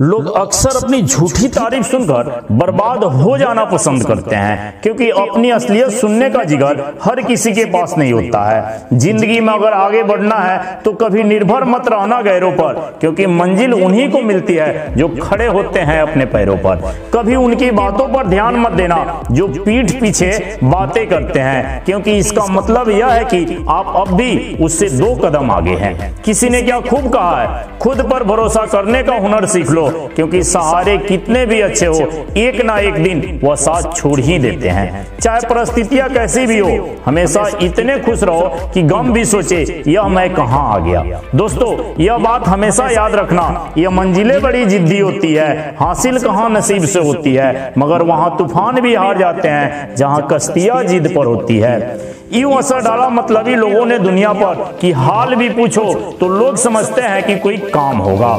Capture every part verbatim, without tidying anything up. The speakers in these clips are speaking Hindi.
लोग अक्सर अपनी झूठी तारीफ सुनकर बर्बाद हो जाना पसंद करते हैं, क्योंकि अपनी असलियत सुनने का जिगर हर किसी के पास नहीं होता है। जिंदगी में अगर आगे बढ़ना है तो कभी निर्भर मत रहना गैरों पर, क्योंकि मंजिल उन्हीं को मिलती है जो खड़े होते हैं अपने पैरों पर। कभी उनकी बातों पर ध्यान मत देना जो पीठ पीछे बातें करते हैं, क्योंकि इसका मतलब यह है कि आप अब भी उससे दो कदम आगे हैं। किसी ने क्या खूब कहा है, खुद पर भरोसा करने का हुनर सीख लो, क्योंकि सहारे कितने भी अच्छे हो एक ना एक दिन वह साथ छोड़ ही देते हैं। चाहे परिस्थितियां कैसी भी हो, हमेशा इतने खुश रहो कि गम भी सोचे यह मैं कहां आ गया। दोस्तों, यह बात हमेशा याद रखना, यह मंजिलें बड़ी जिद्दी होती है, हासिल कहां नसीब से होती है, मगर वहां तूफान भी हार जाते हैं जहां कश्तियां जिद पर होती है। यूं असर डाला मतलबी लोगों ने दुनिया पर कि हाल भी पूछो तो लोग समझते हैं कि कोई काम होगा।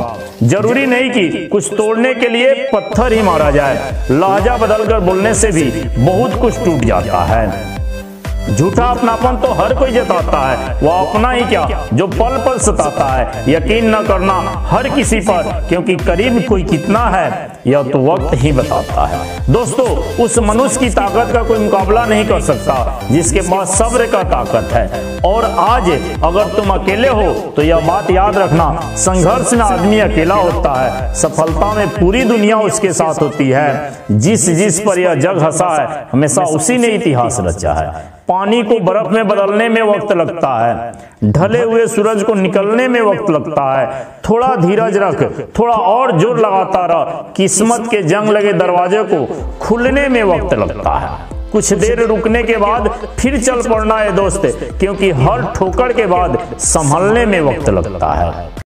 जरूरी नहीं कि कुछ तोड़ने के लिए पत्थर ही मारा जाए, लहजा बदलकर बोलने से भी बहुत कुछ टूट जाता है। झूठा अपनापन तो हर कोई जताता है, वह अपना ही क्या जो पल पल सताता है। यकीन न करना हर किसी पर, क्योंकि करीब कोई कितना है यह तो वक्त ही बताता है। दोस्तों, उस मनुष्य की ताकत का कोई मुकाबला नहीं कर सकता जिसके पास सब्र का ताकत है। और आज अगर तुम अकेले हो तो यह बात याद रखना, संघर्ष में आदमी अकेला होता है, सफलता में पूरी दुनिया उसके साथ होती है। जिस जिस पर यह जग हंसा है हमेशा उसी ने इतिहास रचा है। पानी को बर्फ में बदलने में वक्त लगता है, ढले हुए सूरज को निकलने में वक्त लगता है। थोड़ा धीरज रख, थोड़ा और जोर लगाता रह, किस्मत के जंग लगे दरवाजे को खुलने में वक्त लगता है। कुछ देर रुकने के बाद फिर चल पड़ना है दोस्त, क्योंकि हर ठोकर के बाद संभलने में वक्त लगता है।